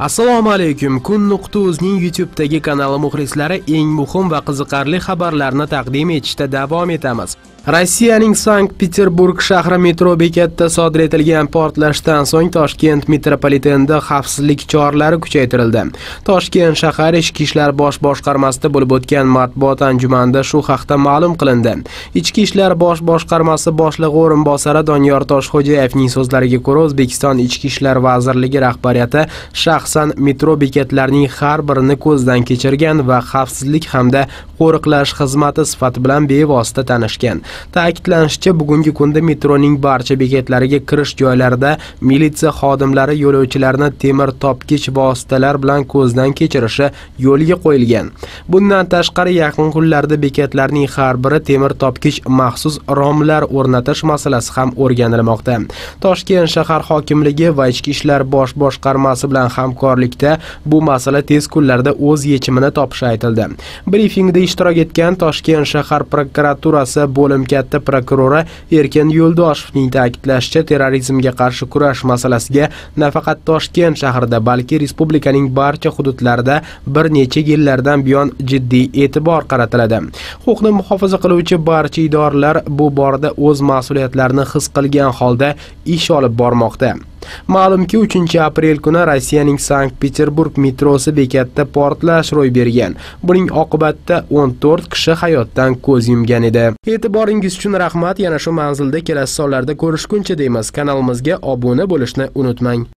Assalomu alaykum. Kun nuqtasining YouTube'dagi kanali muxlislari eng muhim va qiziqarli xabarlarni taqdim etishda davom etamiz. Rossiyaning Sankt-Peterburg shahri metro bekatida sodir etilgan portlashdan so'ng Toshkent metropolitenida xavfsizlik choralari kuchaytirildi. Toshkent shahar Ichki ishlar bosh boshqarmasida bo'lib o'tgan matbuot anjumanida shu haqda ma'lum qilindi. Ichki ishlar bosh boshqarmasi boshlig'i o'rinbosari Donyor Toshxo'jayevning so'zlariga ko'ra, O'zbekiston Ichki ishlar vazirligi rahbariyati metro bekatlarining har birini ko'zdan kechirgan va xavfsizlik hamda qo'riqlash xizmati sifati bilan bevosita tanishgan. Ta'kidlanishicha, bugungi kunda metroning barcha bekatlariga kirish joylarida militsiya xodimlari yo'lovchilarni temir topgich vositalar bilan ko'zdan kechirishi yo'lga qo'yilgan. Bundan tashqari, yaqin kunlarda bekatlarning har biri temir topgich maxsus romlar o'rnatish masalasi ham o'rganilmoqda. Toshkent shahar hokimligi va Ichki ishlar bosh boshqarmasi bilan hamkorlikda bu masala tez kunlarda o'z yechimini topishi aytildi. Brifingda ishtirok etgan Toshkent shahar prokuraturasi bo'lim katta prokurori Erkin Yo'ldoshevning ta'kidlashicha, terrorizmga qarshi kurash masalasiga nafaqat Toshkent shahrida, balki respublikaning barcha hududlarida bir necha yillardan buyon jiddiy e'tibor qaratiladi. Huquqni muhofaza qiluvchi barcha idoralar bu borada o'z mas'uliyatlarini his qilgan holda ish olib bormoqda. Ma'lumki, 3-aprel kuni Rossiyaning Sankt-Peterburg metrosi bekatida portlash ro'y bergan. Buning oqibatida 14 kishi hayotdan ko'z yumgan edi. E'tiboringiz uchun rahmat. Yana shu manzilda kelasi sonlarda ko'rishguncha deymiz. Kanalimizga obuna bo'lishni unutmang.